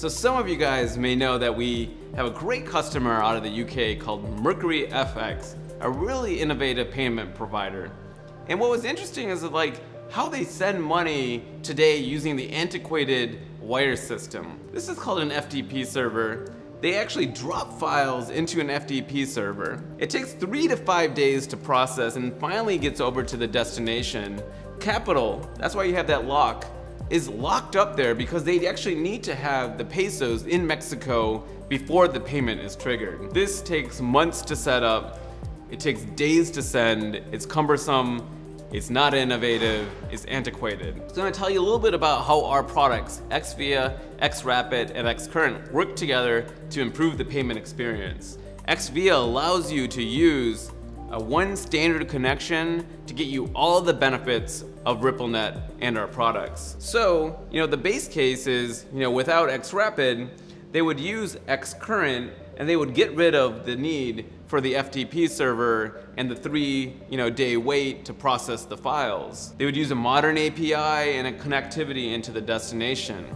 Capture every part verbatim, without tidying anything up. So some of you guys may know that we have a great customer out of the U K called Mercury F X, a really innovative payment provider. And what was interesting is that, like, how they send money today using the antiquated wire system. This is called an F T P server. They actually drop files into an F T P server. It takes three to five days to process and finally gets over to the destination. Capital, that's why you have that lock, is locked up there because they actually need to have the pesos in Mexico before the payment is triggered. This takes months to set up. It takes days to send. It's cumbersome. It's not innovative, it's antiquated. So I'm gonna tell you a little bit about how our products, XVia, XRapid, and XCurrent, work together to improve the payment experience. XVia allows you to use a one standard connection to get you all the benefits of RippleNet and our products. So, you know, the base case is, you know, without XRapid, they would use XCurrent and they would get rid of the need for the F T P server and the three you know, day wait to process the files. They would use a modern A P I and a connectivity into the destination.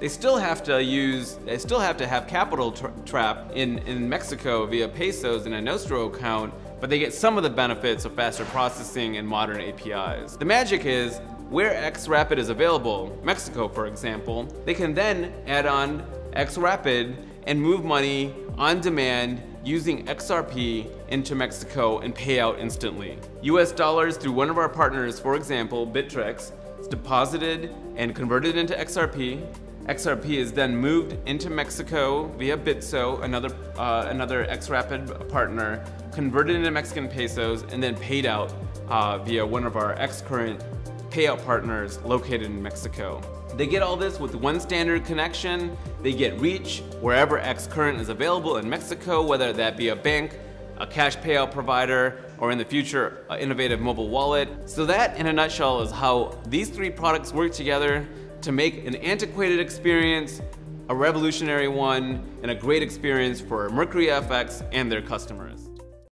They still have to use, they still have to have capital tra trap in, in Mexico via pesos in a Nostro account, but they get some of the benefits of faster processing and modern A P Is. The magic is, where XRapid is available, Mexico for example, they can then add on XRapid and move money on demand using X R P into Mexico and pay out instantly. U S dollars through one of our partners, for example, Bittrex, is deposited and converted into X R P. X R P is then moved into Mexico via Bitso, another, uh, another XRapid partner, converted into Mexican pesos, and then paid out uh, via one of our XCurrent payout partners located in Mexico. They get all this with one standard connection. They get reach wherever XCurrent is available in Mexico, whether that be a bank, a cash payout provider, or in the future, an innovative mobile wallet. So that, in a nutshell, is how these three products work together to make an antiquated experience, a revolutionary one, and a great experience for Mercury F X and their customers.